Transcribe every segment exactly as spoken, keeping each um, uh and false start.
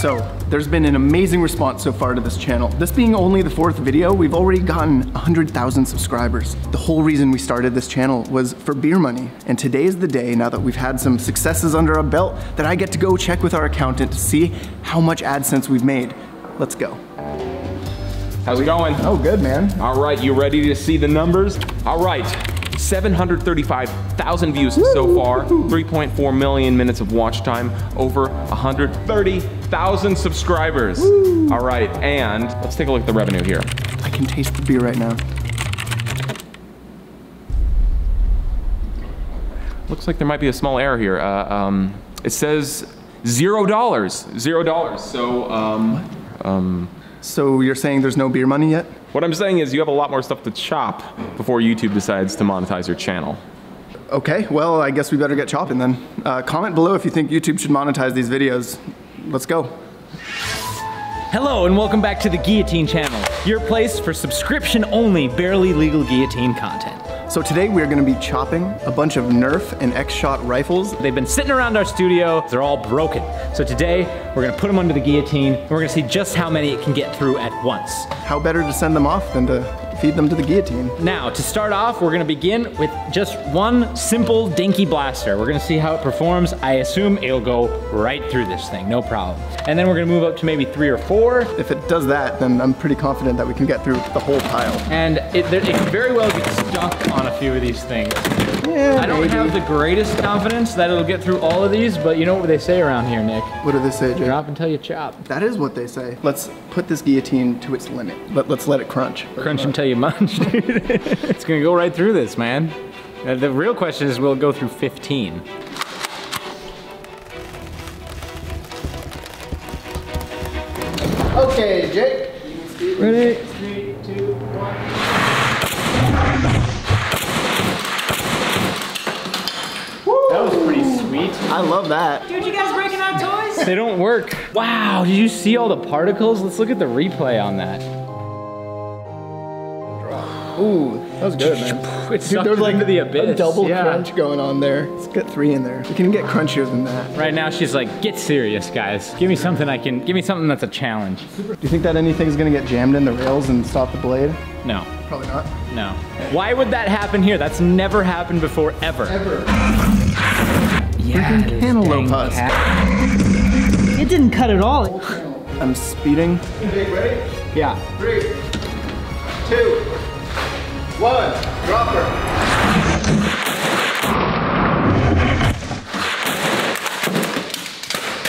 So there's been an amazing response so far to this channel. This being only the fourth video, we've already gotten one hundred thousand subscribers. The whole reason we started this channel was for beer money. And today's the day, now that we've had some successes under our belt, that I get to go check with our accountant to see how much AdSense we've made. Let's go. How's it going? Oh, good, man. All right, you ready to see the numbers? All right. seven hundred thirty-five thousand views Woo! So far, three point four million minutes of watch time, over one hundred thirty thousand subscribers. Woo! All right, and let's take a look at the revenue here. I can taste the beer right now. Looks like there might be a small error here. Uh, um, it says zero dollars, zero dollars. So, um, um, so you're saying there's no beer money yet? What I'm saying is you have a lot more stuff to chop before YouTube decides to monetize your channel. Okay, well, I guess we better get chopping then. Uh, comment below if you think YouTube should monetize these videos. Let's go. Hello and welcome back to the Guillotine Channel, your place for subscription-only, barely legal guillotine content. So today we're gonna be chopping a bunch of Nerf and X-Shot rifles. They've been sitting around our studio, they're all broken. So today, we're gonna put them under the guillotine, and we're gonna see just how many it can get through at once. How better to send them off than to feed them to the guillotine? Now, to start off, we're gonna begin with just one simple dinky blaster. We're gonna see how it performs. I assume it'll go right through this thing, no problem. And then we're gonna move up to maybe three or four. If it does that, then I'm pretty confident that we can get through the whole pile. And it, there, it can very well get stuck on a few of these things. Yeah, I don't maybe. have the greatest confidence that it'll get through all of these, but you know what they say around here, Nick. What do they say, Jake? Drop until you chop. That is what they say. Let's put this guillotine to its limit. Let, let's let it crunch. Crunch until you munch, dude. It's gonna go right through this, man. Uh, the real question is, will it go through fifteen? Okay, Jake. Ready? Three, two, one. That was pretty sweet. I love that. Dude, you guys breaking out toys? They don't work. Wow, did you see all the particles? Let's look at the replay on that. Ooh, that was good, man. It's Dude, there's like into the abyss. A double yeah. crunch going on there. Let's get three in there. We can get crunchier than that. Right now she's like, get serious, guys. Give me something I can, give me something that's a challenge. Do you think that anything's gonna get jammed in the rails and stop the blade? No. Probably not. No. Why would that happen here? That's never happened before, ever. Ever. Yeah, cantaloupe husk. It didn't cut at all. I'm speeding. Ready? Yeah. Three, two, one, dropper.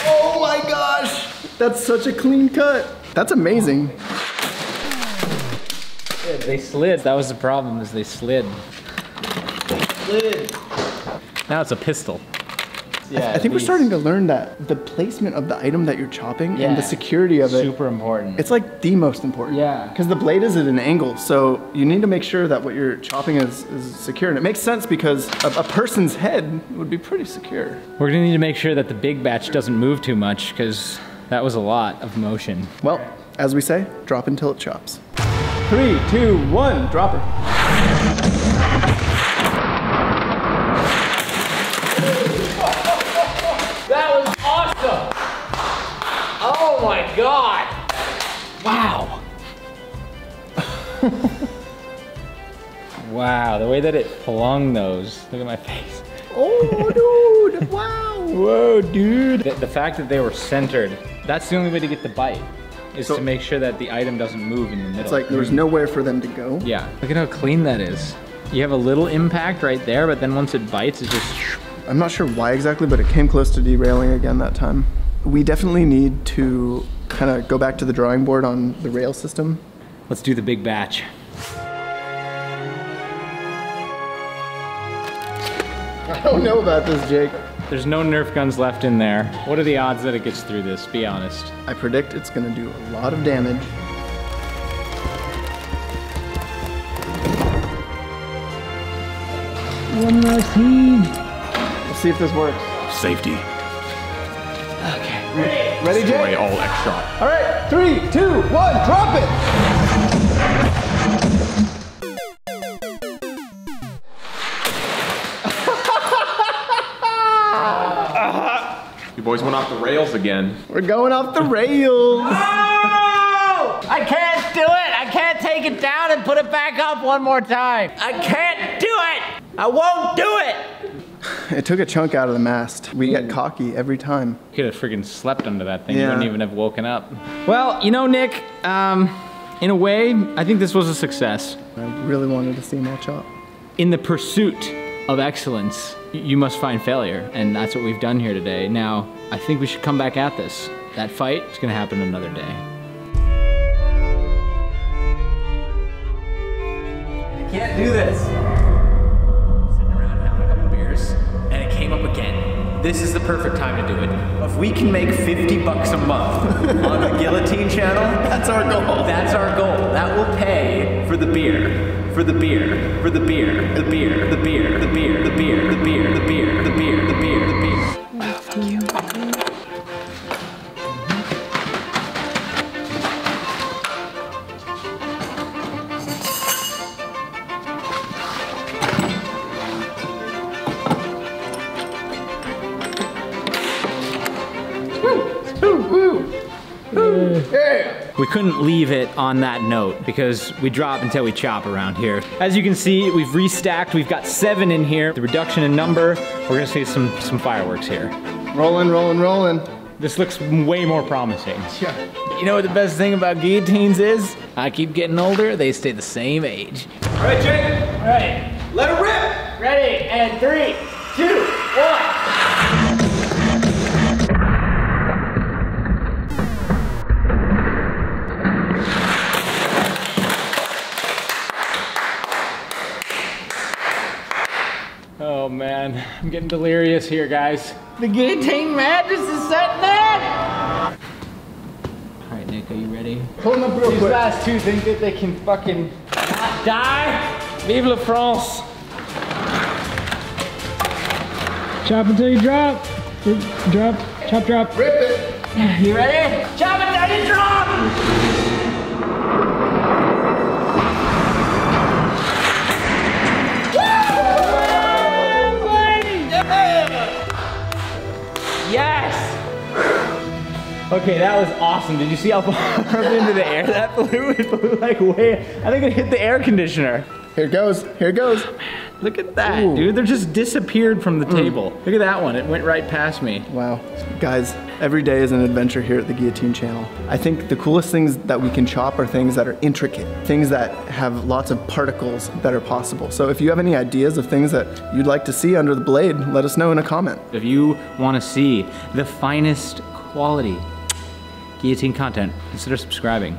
Oh my gosh! That's such a clean cut. That's amazing. Yeah, they slid. That was the problem, is they slid. Slid. Now it's a pistol. Yeah, I think least. we're starting to learn that the placement of the item that you're chopping yeah. and the security of it. Super important. It's like the most important. Yeah. Because the blade is at an angle, so you need to make sure that what you're chopping is, is secure. And it makes sense because a, a person's head would be pretty secure. We're gonna need to make sure that the big batch doesn't move too much because that was a lot of motion. Well, as we say, drop until it chops. Three, two, one, drop it. Oh my God! Wow! Wow, the way that it flung those. Look at my face. Oh, dude! Wow! Whoa, dude! The, the fact that they were centered, that's the only way to get the bite, is so, to make sure that the item doesn't move in the middle. It's like there's nowhere for them to go. Yeah. Look at how clean that is. You have a little impact right there, but then once it bites, it just... I'm not sure why exactly, but it came close to derailing again that time. We definitely need to kind of go back to the drawing board on the rail system. Let's do the big batch. I don't know about this, Jake. There's no Nerf guns left in there. What are the odds that it gets through this? Be honest. I predict it's going to do a lot of damage. One more seed. Let's see if this works. Safety. Okay, ready? Ready, Jake? Destroy all X-Shot. All right, three, two, one, drop it! uh, You boys went off the rails again. We're going off the rails. Oh! I can't do it. I can't take it down and put it back up one more time. I can't do it. I won't do it. It took a chunk out of the mast. We got cocky every time. You could have freaking slept under that thing. Yeah. You wouldn't even have woken up. Well, you know, Nick, um, in a way, I think this was a success. I really wanted to see my chop. In the pursuit of excellence, you must find failure, and that's what we've done here today. Now, I think we should come back at this. That fight is gonna happen another day. I can't do this. Sitting around having a couple beers, and it came up again. This is the perfect time to do it. If we can make fifty bucks a month on the Guillotine Channel, that's our goal. That's our goal. That will pay for the beer. For the beer, for the beer, the beer, the beer, the beer, the beer, the beer, the beer, the beer, the beer, the beer. Thank you. We couldn't leave it on that note because we drop until we chop around here. As you can see, we've restacked. We've got seven in here. The reduction in number. We're gonna see some, some fireworks here. Rolling, rolling, rolling. This looks way more promising. Yeah. You know what the best thing about guillotines is? I keep getting older, they stay the same age. All right, Jake. All right. Let it rip. Ready, and three, two, one. Oh man, I'm getting delirious here, guys. The guillotine madness is setting in! Alright, Nick, are you ready? Pull them up real quick. These last two think that they can fucking not die. Vive la France. Chop until you drop. Drop, chop, drop. Rip it. You ready? Chop until you drop! Okay, that was awesome. Did you see how far into the air that flew? It flew like way, I think it hit the air conditioner. Here it goes, here it goes. Look at that, ooh, dude. They just disappeared from the mm. table. Look at that one, it went right past me. Wow, guys, every day is an adventure here at the Guillotine Channel. I think the coolest things that we can chop are things that are intricate, things that have lots of particles that are possible. So if you have any ideas of things that you'd like to see under the blade, let us know in a comment. If you wanna see the finest quality guillotine content, consider subscribing.